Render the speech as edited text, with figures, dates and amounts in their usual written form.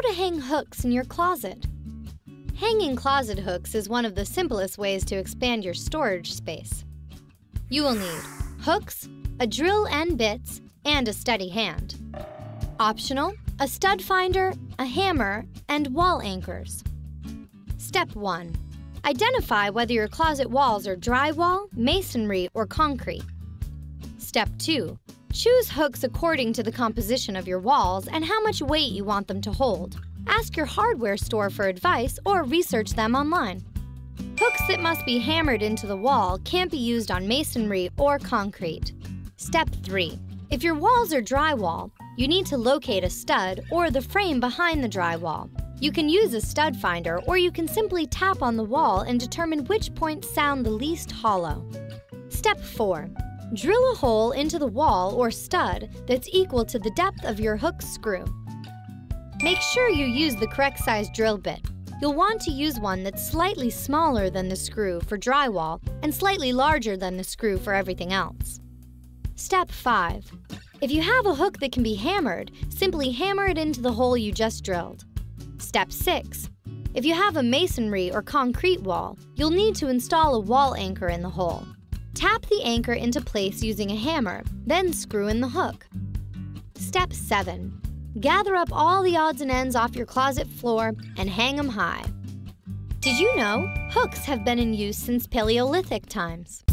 How to hang hooks in your closet. Hanging closet hooks is one of the simplest ways to expand your storage space. You will need hooks, a drill and bits, and a steady hand. Optional, a stud finder, a hammer, and wall anchors. Step 1. Identify whether your closet walls are drywall, masonry, or concrete. Step 2. Choose hooks according to the composition of your walls and how much weight you want them to hold. Ask your hardware store for advice or research them online. Hooks that must be hammered into the wall can't be used on masonry or concrete. Step 3. If your walls are drywall, you need to locate a stud or the frame behind the drywall. You can use a stud finder, or you can simply tap on the wall and determine which points sound the least hollow. Step 4. Drill a hole into the wall or stud that's equal to the depth of your hook screw. Make sure you use the correct size drill bit. You'll want to use one that's slightly smaller than the screw for drywall and slightly larger than the screw for everything else. Step 5. If you have a hook that can be hammered, simply hammer it into the hole you just drilled. Step 6. If you have a masonry or concrete wall, you'll need to install a wall anchor in the hole. Tap the anchor into place using a hammer, then screw in the hook. Step 7. Gather up all the odds and ends off your closet floor and hang them high. Did you know hooks have been in use since Paleolithic times?